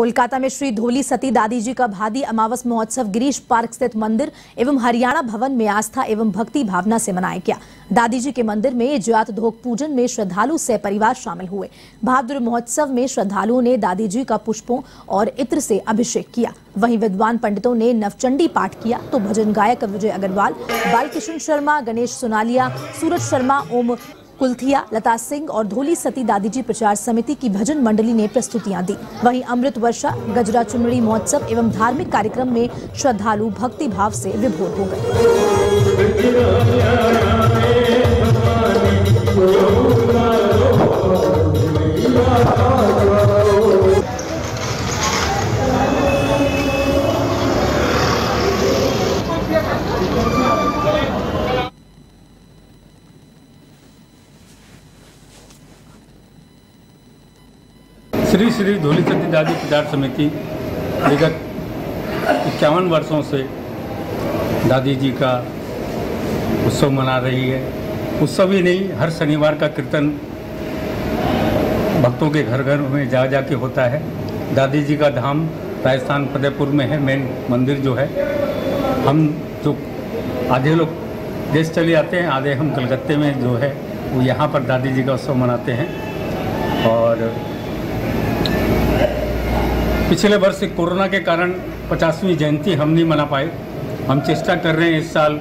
कोलकाता में श्री धोली सती दादीजी का भादी अमावस महोत्सव गिरीश पार्क स्थित मंदिर एवं हरियाणा भवन में आस्था एवं भक्ति भावना से मनाया गया। दादीजी के मंदिर में ज्योत धोक पूजन में श्रद्धालु सह परिवार शामिल हुए। भाद्र महोत्सव में श्रद्धालुओं ने दादीजी का पुष्पों और इत्र से अभिषेक किया। वहीं विद्वान पंडितों ने नवचंडी पाठ किया तो भजन गायक विजय अग्रवाल, बाल शर्मा, गणेश सोनालिया, सूरज शर्मा, ओम कुल्थिया, लता सिंह और धोली सती दादीजी प्रचार समिति की भजन मंडली ने प्रस्तुतियां दी। वहीं अमृत वर्षा, गजरा चुनरी महोत्सव एवं धार्मिक कार्यक्रम में श्रद्धालु भक्ति भाव से विभोर हो गए। श्री श्री धोलिचट्टी दादी प्रचार समिति विगत 51 वर्षों से दादी जी का उत्सव मना रही है। उत्सव ही नहीं, हर शनिवार का कीर्तन भक्तों के घर घर में जा जा के होता है। दादी जी का धाम राजस्थान फतेहपुर में है। मेन मंदिर जो है, हम जो आधे लोग देश चले आते हैं, आधे हम कलकत्ते में जो है वो यहाँ पर दादी जी का उत्सव मनाते हैं। और पिछले वर्ष कोरोना के कारण 50वीं जयंती हम नहीं मना पाए। हम चेष्टा कर रहे हैं इस साल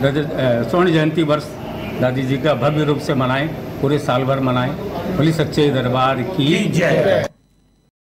स्वर्ण जयंती वर्ष दादी जी का भव्य रूप से मनाएं, पूरे साल भर मनाएं। बोली सच्चे दरबार की जय।